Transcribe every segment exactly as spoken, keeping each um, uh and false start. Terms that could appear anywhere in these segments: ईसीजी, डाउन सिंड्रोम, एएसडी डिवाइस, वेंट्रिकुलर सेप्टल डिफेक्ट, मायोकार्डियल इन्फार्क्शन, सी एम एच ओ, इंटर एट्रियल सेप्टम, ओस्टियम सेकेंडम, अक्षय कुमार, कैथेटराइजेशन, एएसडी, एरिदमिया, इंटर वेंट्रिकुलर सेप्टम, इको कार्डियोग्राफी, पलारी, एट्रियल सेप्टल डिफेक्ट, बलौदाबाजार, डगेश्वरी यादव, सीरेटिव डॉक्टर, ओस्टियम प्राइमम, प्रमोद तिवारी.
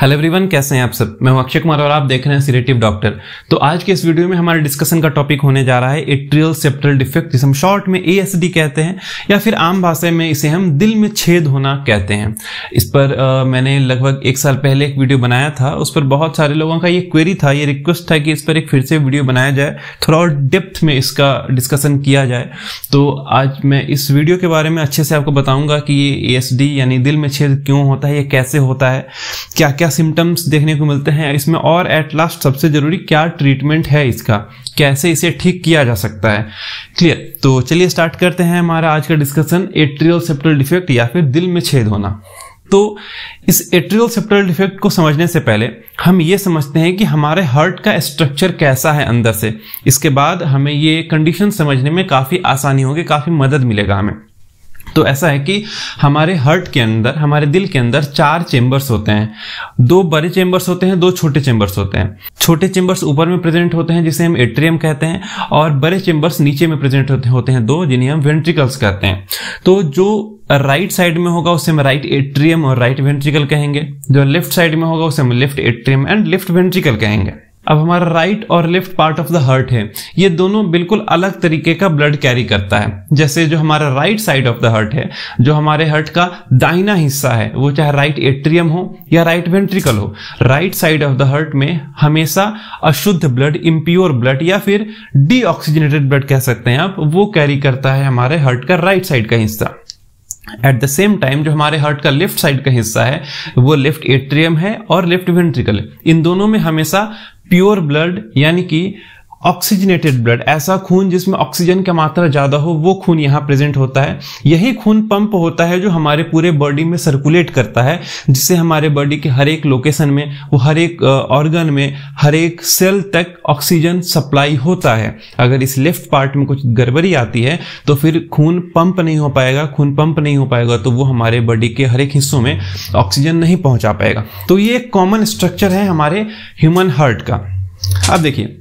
Hello everyone, कैसे हैं आप सब। मैं हूं अक्षय कुमार और आप देख रहे हैं सीरेटिव डॉक्टर। तो आज के इस वीडियो में हमारे डिस्कशन का टॉपिक होने जा रहा है एट्रियल सेप्टल डिफेक्ट, जिसे हम शॉर्ट में एएसडी कहते हैं या फिर आम भाषा में इसे हम दिल में छेद होना कहते हैं। इस पर आ, मैंने लगभग एक साल पहले एक वीडियो बनाया था। उस पर बहुत सारे लोगों का ये क्वेरी था, ये रिक्वेस्ट था कि इस पर एक फिर से वीडियो बनाया जाए, थोड़ा और डेप्थ में इसका डिस्कशन किया जाए। तो आज मैं इस वीडियो के बारे में अच्छे से आपको बताऊँगा कि ये एएसडी यानी दिल में छेद क्यों होता है, ये कैसे होता है, क्या क्या सिम्टम्स देखने को मिलते हैं इसमें, और एट लास्ट सबसे जरूरी क्या ट्रीटमेंट है इसका, कैसे इसे ठीक किया जा सकता है। क्लियर, तो चलिए स्टार्ट करते हैं हमारा आज का डिस्कशन, एट्रियल सेप्टल डिफेक्ट या फिर दिल में छेद होना। तो इस एट्रियल सेप्टल डिफेक्ट को समझने से पहले हम ये समझते हैं कि हमारे हार्ट का स्ट्रक्चर कैसा है अंदर से। इसके बाद हमें ये कंडीशन समझने में काफ़ी आसानी होगी, काफ़ी मदद मिलेगा हमें। तो ऐसा है कि हमारे हार्ट के अंदर, हमारे दिल के अंदर चार चेम्बर्स होते हैं। दो बड़े चेम्बर्स होते हैं, दो छोटे चेम्बर्स होते हैं। छोटे चेम्बर्स ऊपर में प्रेजेंट होते हैं जिसे हम एट्रियम कहते हैं, और बड़े चेम्बर्स नीचे में प्रेजेंट होते हैं दो, जिन्हें हम वेंट्रिकल्स कहते हैं। तो जो राइट साइड में होगा उसे हम राइट एट्रियम और राइट वेंट्रिकल कहेंगे, जो लेफ्ट साइड में होगा उसे हम left atrium and left ventricle कहेंगे। अब हमारा राइट और left part of the heart है, ये दोनों बिल्कुल अलग तरीके का ब्लड कैरी करता है। जैसे जो हमारा right side of the heart है, जो हमारे हार्ट का दाहिना हिस्सा है, वो चाहे राइट एट्रियम हो या राइट वेंट्रिकल हो, right side of the heart में हमेशा अशुद्ध ब्लड, इम्प्योर ब्लड या फिर डीऑक्सीजनेटेड ब्लड कह सकते हैं आप, वो कैरी करता है हमारे हार्ट का राइट साइड का हिस्सा। एट द सेम टाइम जो हमारे हार्ट का लेफ्ट साइड का हिस्सा है वो लेफ्ट एट्रियम है और लेफ्ट वेंट्रिकल है। इन दोनों में हमेशा प्योर ब्लड यानी कि ऑक्सीजनेटेड ब्लड, ऐसा खून जिसमें ऑक्सीजन की मात्रा ज़्यादा हो, वो खून यहाँ प्रेजेंट होता है। यही खून पंप होता है जो हमारे पूरे बॉडी में सर्कुलेट करता है, जिससे हमारे बॉडी के हर एक लोकेशन में, वो हर एक ऑर्गन में, हर एक सेल तक ऑक्सीजन सप्लाई होता है। अगर इस लेफ्ट पार्ट में कुछ गड़बड़ी आती है तो फिर खून पंप नहीं हो पाएगा, खून पंप नहीं हो पाएगा तो वो हमारे बॉडी के हर एक हिस्सों में ऑक्सीजन नहीं पहुँचा पाएगा। तो ये एक कॉमन स्ट्रक्चर है हमारे ह्यूमन हार्ट का। अब देखिए,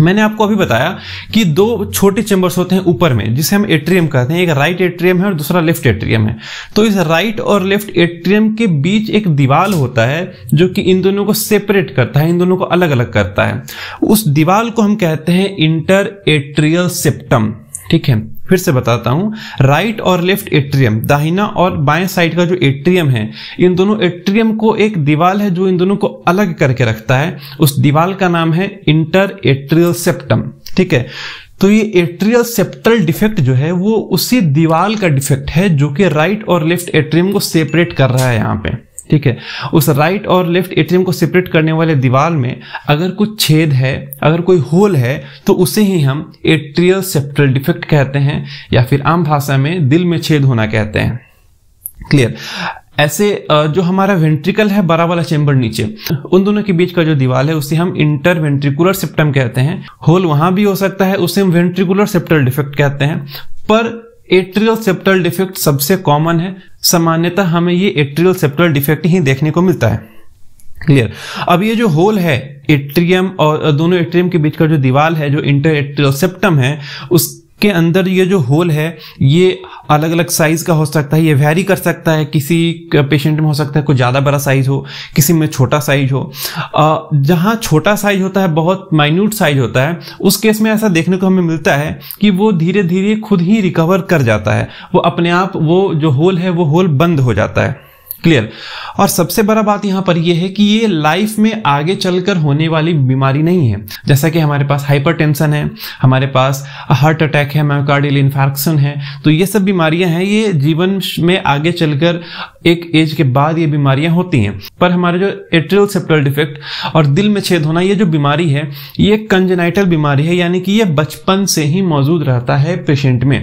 मैंने आपको अभी बताया कि दो छोटे चेम्बर्स होते हैं ऊपर में जिसे हम एट्रियम कहते हैं, एक राइट एट्रियम है और दूसरा लेफ्ट एट्रियम है। तो इस राइट और लेफ्ट एट्रियम के बीच एक दीवार होता है जो कि इन दोनों को सेपरेट करता है, इन दोनों को अलग अलग करता है। उस दीवार को हम कहते हैं इंटर एट्रियल सेप्टम। ठीक है, फिर से बताता हूं, राइट और लेफ्ट एट्रियम, दाहिना और बाएं साइड का जो एट्रियम है, इन दोनों एट्रियम को एक दीवार है जो इन दोनों को अलग करके रखता है। उस दीवार का नाम है इंटर एट्रियल सेप्टम। ठीक है, तो ये एट्रियल सेप्टल डिफेक्ट जो है वो उसी दीवार का डिफेक्ट है जो कि राइट और लेफ्ट एट्रियम को सेपरेट कर रहा है यहाँ पे। ठीक है, उस राइट और लेफ्ट एट्रियम को सेपरेट करने वाले दीवार में अगर कुछ छेद है, अगर कोई होल है, तो उसे ही हम एट्रियल सेप्टल डिफेक्ट कहते हैं या फिर आम भाषा में दिल में छेद होना कहते हैं। क्लियर, ऐसे जो हमारा वेंट्रिकल है, बड़ा वाला चेंबर नीचे, उन दोनों के बीच का जो दीवार है उसे हम इंटर वेंट्रिकुलर सेप्टम कहते हैं। होल वहां भी हो सकता है, उसे हम वेंट्रिकुलर सेप्टल डिफेक्ट कहते हैं। पर एट्रियल सेप्टल डिफेक्ट सबसे कॉमन है, सामान्यतः हमें ये एट्रियल सेप्टल डिफेक्ट ही देखने को मिलता है। क्लियर, अब ये जो होल है एट्रियम और दोनों एट्रियम के बीच का जो दीवार है, जो इंटर एट्रियल सेप्टम है, उसके अंदर ये जो होल है ये अलग अलग साइज का हो सकता है, ये वेरी कर सकता है। किसी पेशेंट में हो सकता है कुछ ज़्यादा बड़ा साइज हो, किसी में छोटा साइज हो। जहाँ छोटा साइज होता है, बहुत माइन्यूट साइज होता है, उस केस में ऐसा देखने को हमें मिलता है कि वो धीरे धीरे खुद ही रिकवर कर जाता है, वो अपने आप वो जो होल है वो होल बंद हो जाता है। क्लियर, और सबसे बड़ा बात यहाँ पर यह है कि ये लाइफ में आगे चलकर होने वाली बीमारी नहीं है। जैसा कि हमारे पास हाइपरटेंशन है, हमारे पास हार्ट अटैक है, मायोकार्डियल इन्फार्क्शन है, तो ये सब बीमारियां हैं, ये जीवन में आगे चलकर एक एज के बाद ये बीमारियां होती हैं। पर हमारे जो एट्रियल सेप्टल डिफेक्ट और दिल में छेद होना, ये जो बीमारी है ये कंजेनाइटल बीमारी है, यानी कि ये बचपन से ही मौजूद रहता है पेशेंट में।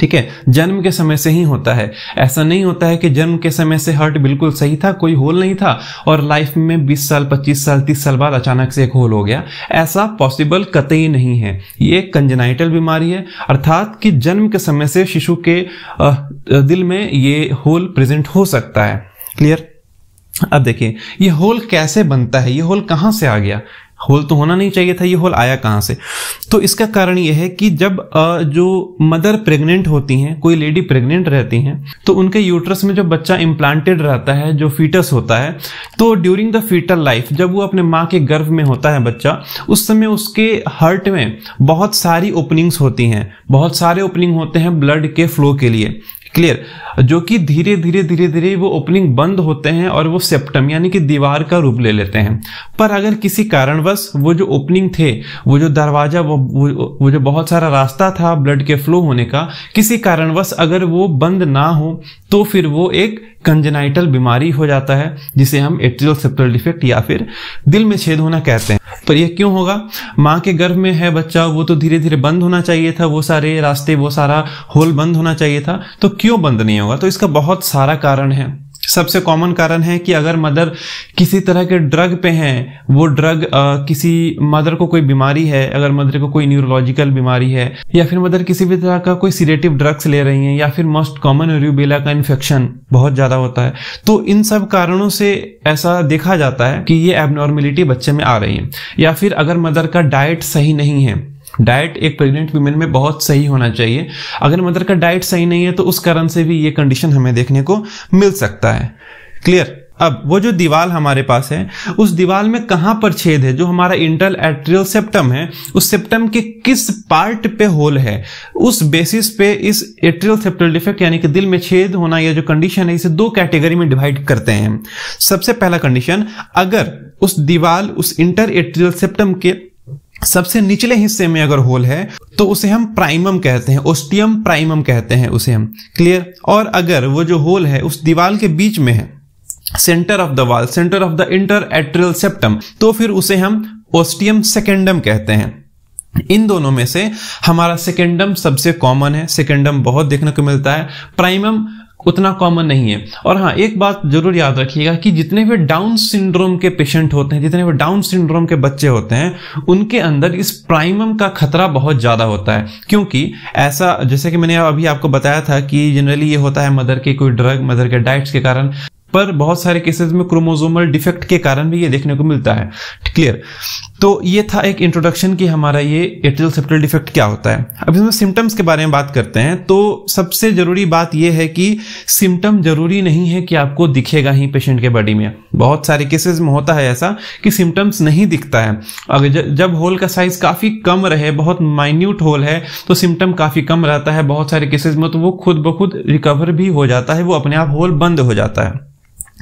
ठीक है, जन्म के समय से ही होता है। ऐसा नहीं होता है कि जन्म के समय से हार्ट बिल्कुल सही था, कोई होल नहीं था, और लाइफ में बीस साल, पच्चीस साल, तीस साल बाद अचानक से एक होल हो गया, ऐसा पॉसिबल कतई नहीं है। ये कंजेनाइटल बीमारी है, अर्थात कि जन्म के समय से शिशु के दिल में ये होल प्रेजेंट हो सकता है। क्लियर, अब देखिए ये होल कैसे बनता है, ये होल कहाँ से आ गया। होल तो होना नहीं चाहिए था, ये होल आया कहाँ से? तो इसका कारण यह है कि जब जो मदर प्रेग्नेंट होती हैं, कोई लेडी प्रेग्नेंट रहती हैं, तो उनके यूट्रस में जो बच्चा इम्प्लांटेड रहता है, जो फीटस होता है, तो ड्यूरिंग द फीटल लाइफ, जब वो अपने माँ के गर्भ में होता है बच्चा, उस समय उसके हर्ट में बहुत सारी ओपनिंग्स होती हैं, बहुत सारे ओपनिंग होते हैं ब्लड के फ्लो के लिए, क्लियर, जो कि धीरे धीरे धीरे धीरे वो ओपनिंग बंद होते हैं और वो सेप्टम यानी कि दीवार का रूप ले लेते हैं। पर अगर किसी कारणवश वो जो ओपनिंग थे, वो जो दरवाजा, वो वो जो बहुत सारा रास्ता था ब्लड के फ्लो होने का, किसी कारणवश अगर वो बंद ना हो तो फिर वो एक कंजेनाइटल बीमारी हो जाता है, जिसे हम एट्रियल सेप्टल डिफेक्ट या फिर दिल में छेद होना कहते हैं। पर यह क्यों होगा? माँ के गर्भ में है बच्चा, वो तो धीरे धीरे बंद होना चाहिए था, वो सारे रास्ते, वो सारा होल बंद होना चाहिए था, तो क्यों बंद नहीं होगा? तो इसका बहुत सारा कारण है। सबसे कॉमन कारण है कि अगर मदर किसी तरह के ड्रग पे हैं, वो ड्रग आ, किसी मदर को कोई बीमारी है, अगर मदर को कोई न्यूरोलॉजिकल बीमारी है, या फिर मदर किसी भी तरह का कोई सीरेटिव ड्रग्स ले रही हैं, या फिर मोस्ट कॉमन रूबेला का इन्फेक्शन बहुत ज़्यादा होता है, तो इन सब कारणों से ऐसा देखा जाता है कि ये एबनॉर्मेलिटी बच्चे में आ रही है। या फिर अगर मदर का डाइट सही नहीं है, डाइट एक प्रेग्नेंट वीमेन में बहुत सही होना चाहिए, अगर मदर का डाइट सही नहीं है तो उस कारण से भी ये कंडीशन हमें देखने को मिल सकता है, क्लियर। अब वो जो दीवाल हमारे पास है, उस दीवाल में कहाँ पर छेद है? जो हमारा इंटर एट्रियल सेप्टम है, उस सेप्टम के किस पार्ट पे होल है, उस बेसिस पे इस एट्रियल सेप्टल डिफेक्ट यानी कि दिल में छेद होना, यह जो कंडीशन है, इसे दो कैटेगरी में डिवाइड करते हैं। सबसे पहला कंडीशन, अगर उस दीवाल, उस इंटर एट्रियल सेप्टम के सबसे निचले हिस्से में अगर होल है तो उसे हम प्राइमम कहते हैं, ओस्टियम प्राइमम कहते हैं उसे हम, क्लियर। और अगर वो जो होल है उस दीवार के बीच में है, centre of the wall, centre of the इंटर एट्रियल सेप्टम, तो फिर उसे हम ओस्टियम सेकेंडम कहते हैं। इन दोनों में से हमारा सेकेंडम सबसे कॉमन है, सेकेंडम बहुत देखने को मिलता है, प्राइमम उतना कॉमन नहीं है। और हाँ, एक बात जरूर याद रखिएगा कि जितने भी डाउन सिंड्रोम के पेशेंट होते हैं, जितने भी डाउन सिंड्रोम के बच्चे होते हैं, उनके अंदर इस प्राइमम का खतरा बहुत ज़्यादा होता है, क्योंकि ऐसा, जैसे कि मैंने अभी आपको बताया था कि जनरली ये होता है मदर के कोई ड्रग, मदर के डाइट्स के कारण, पर बहुत सारे केसेस में क्रोमोसोमल डिफेक्ट के कारण भी ये देखने को मिलता है, क्लियर। तो ये था एक इंट्रोडक्शन कि हमारा ये एट्रियल सेप्टल डिफेक्ट क्या होता है। अब इसमें सिम्टम्स के बारे में बात करते हैं, तो सबसे जरूरी बात ये है कि सिम्टम जरूरी नहीं है कि आपको दिखेगा ही पेशेंट के बॉडी में। बहुत सारे केसेस में होता है ऐसा कि सिम्टम्स नहीं दिखता है, अगर जब होल का साइज काफ़ी कम रहे, बहुत माइन्यूट होल है, तो सिम्टम काफ़ी कम रहता है बहुत सारे केसेज में, तो वो खुद ब खुद रिकवर भी हो जाता है, वो अपने आप होल बंद हो जाता है,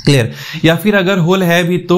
क्लियर। या फिर अगर होल है भी तो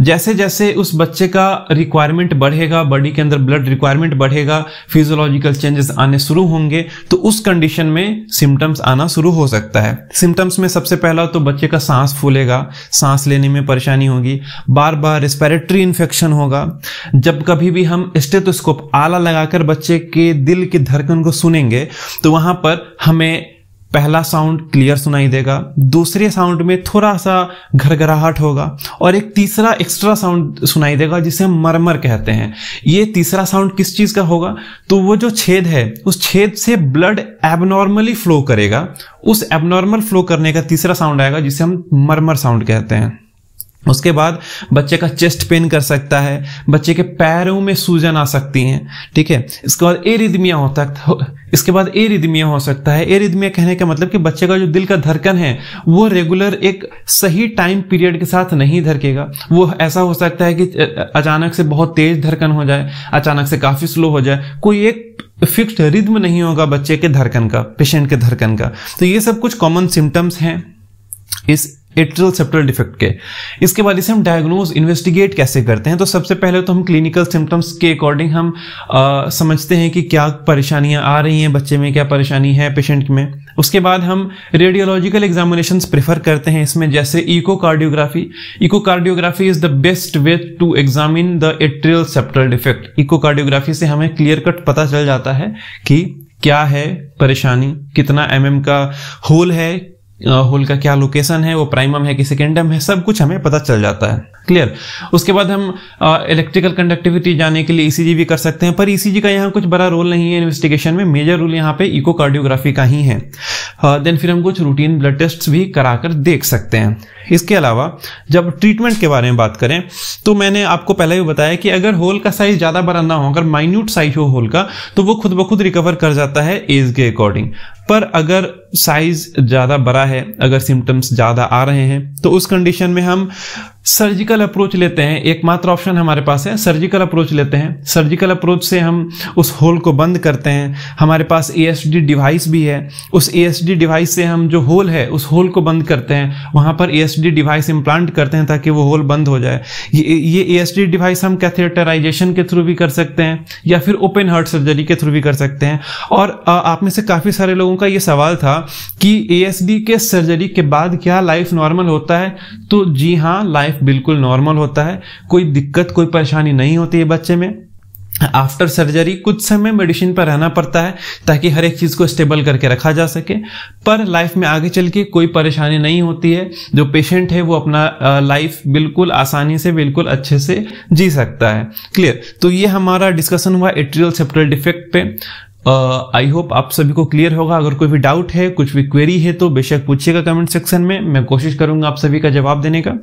जैसे जैसे उस बच्चे का रिक्वायरमेंट बढ़ेगा, बॉडी के अंदर ब्लड रिक्वायरमेंट बढ़ेगा, फिजियोलॉजिकल चेंजेस आने शुरू होंगे, तो उस कंडीशन में सिम्टम्स आना शुरू हो सकता है। सिम्टम्स में सबसे पहला तो बच्चे का सांस फूलेगा, सांस लेने में परेशानी होगी, बार बार रेस्पिरेटरी इन्फेक्शन होगा। जब कभी भी हम स्टेथोस्कोप, आला लगाकर बच्चे के दिल की धड़कन को सुनेंगे तो वहाँ पर हमें पहला साउंड क्लियर सुनाई देगा, दूसरे साउंड में थोड़ा सा घरघराहट होगा, और एक तीसरा एक्स्ट्रा साउंड सुनाई देगा जिसे हम मरमर कहते हैं। ये तीसरा साउंड किस चीज़ का होगा? तो वो जो छेद है, उस छेद से ब्लड एबनॉर्मली फ्लो करेगा, उस एबनॉर्मल फ्लो करने का तीसरा साउंड आएगा जिसे हम मरमर साउंड कहते हैं। उसके बाद बच्चे का चेस्ट पेन कर सकता है, बच्चे के पैरों में सूजन आ सकती है, ठीक है। इसके बाद एरिदमिया होता है, इसके बाद एरिदमिया हो सकता है। एरिदमिया कहने का मतलब कि बच्चे का जो दिल का धड़कन है वो रेगुलर एक सही टाइम पीरियड के साथ नहीं धड़केगा। वो ऐसा हो सकता है कि अचानक से बहुत तेज धड़कन हो जाए, अचानक से काफ़ी स्लो हो जाए, कोई एक फिक्स्ड रिदम नहीं होगा बच्चे के धड़कन का, पेशेंट के धड़कन का। तो ये सब कुछ कॉमन सिम्टम्स हैं इस एट्रियल सेप्टल डिफेक्ट के। इसके बाद इसे हम डायग्नोज, इन्वेस्टिगेट कैसे करते हैं? तो सबसे पहले तो हम क्लिनिकल सिम्टम्स के अकॉर्डिंग हम आ, समझते हैं कि क्या परेशानियां आ रही हैं बच्चे में, क्या परेशानी है पेशेंट में। उसके बाद हम रेडियोलॉजिकल एग्जामिनेशन प्रेफर करते हैं इसमें, जैसे इको कार्डियोग्राफी। इको कार्डियोग्राफी is the best way to examine the एट्रियल सेप्टल डिफेक्ट। इको कार्डियोग्राफी से हमें क्लियर कट पता चल जाता है कि क्या है परेशानी, कितना एम एम का होल है, होल का क्या लोकेशन है, वो प्राइमम है कि सेकेंडम है, सब कुछ हमें पता चल जाता है। क्लियर। उसके बाद हम इलेक्ट्रिकल कंडक्टिविटी जाने के लिए ईसीजी भी कर सकते हैं, पर ईसीजी का यहाँ कुछ बड़ा रोल नहीं है इन्वेस्टिगेशन में। मेजर रोल यहाँ पे इको कार्डियोग्राफी का ही है। देन फिर हम कुछ रूटीन ब्लड टेस्ट भी कराकर देख सकते हैं। इसके अलावा जब ट्रीटमेंट के बारे में बात करें तो मैंने आपको पहले भी बताया कि अगर होल का साइज ज़्यादा बड़ा ना हो, अगर माइन्यूट साइज हो होल का, तो वो खुद ब खुद रिकवर कर जाता है एज के अकॉर्डिंग। पर अगर साइज ज़्यादा बड़ा है, अगर सिम्टम्स ज़्यादा आ रहे हैं, तो उस कंडीशन में हम सर्जिकल अप्रोच लेते हैं। एकमात्र ऑप्शन हमारे पास है, सर्जिकल अप्रोच लेते हैं। सर्जिकल अप्रोच से हम उस होल को बंद करते हैं। हमारे पास एएसडी डिवाइस भी है, उस एएसडी डिवाइस से हम जो होल है उस होल को बंद करते हैं, वहाँ पर एएसडी डिवाइस इम्प्लांट करते हैं ताकि वो होल बंद हो जाए। ये ये एएसडी डिवाइस हम कैथेटराइजेशन के थ्रू भी कर सकते हैं या फिर ओपन हार्ट सर्जरी के थ्रू भी कर सकते हैं। और आप में से काफ़ी सारे लोगों का ये सवाल था कि एएसडी के सर्जरी के बाद क्या लाइफ नॉर्मल होता है? तो जी हाँ, लाइफ बिल्कुल नॉर्मल होता है, कोई दिक्कत कोई परेशानी नहीं होती है बच्चे में। आफ्टर सर्जरी कुछ समय मेडिसिन पर रहना पड़ता है ताकि हर एक चीज़ को स्टेबल करके रखा जा सके, पर लाइफ में आगे चल के कोई परेशानी नहीं होती है। जो पेशेंट है वो अपना लाइफ बिल्कुल आसानी से, बिल्कुल अच्छे से जी सकता है। क्लियर। तो ये हमारा डिस्कशन हुआ एट्रियल सेप्टल डिफेक्ट पे। आई uh, होप आप सभी को क्लियर होगा। अगर कोई भी डाउट है, कुछ भी क्वेरी है, तो बेशक पूछिएगा कमेंट सेक्शन में, मैं कोशिश करूंगा आप सभी का जवाब देने का।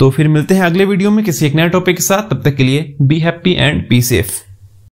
तो फिर मिलते हैं अगले वीडियो में किसी एक नए टॉपिक के साथ। तब तक के लिए be happy and be safe.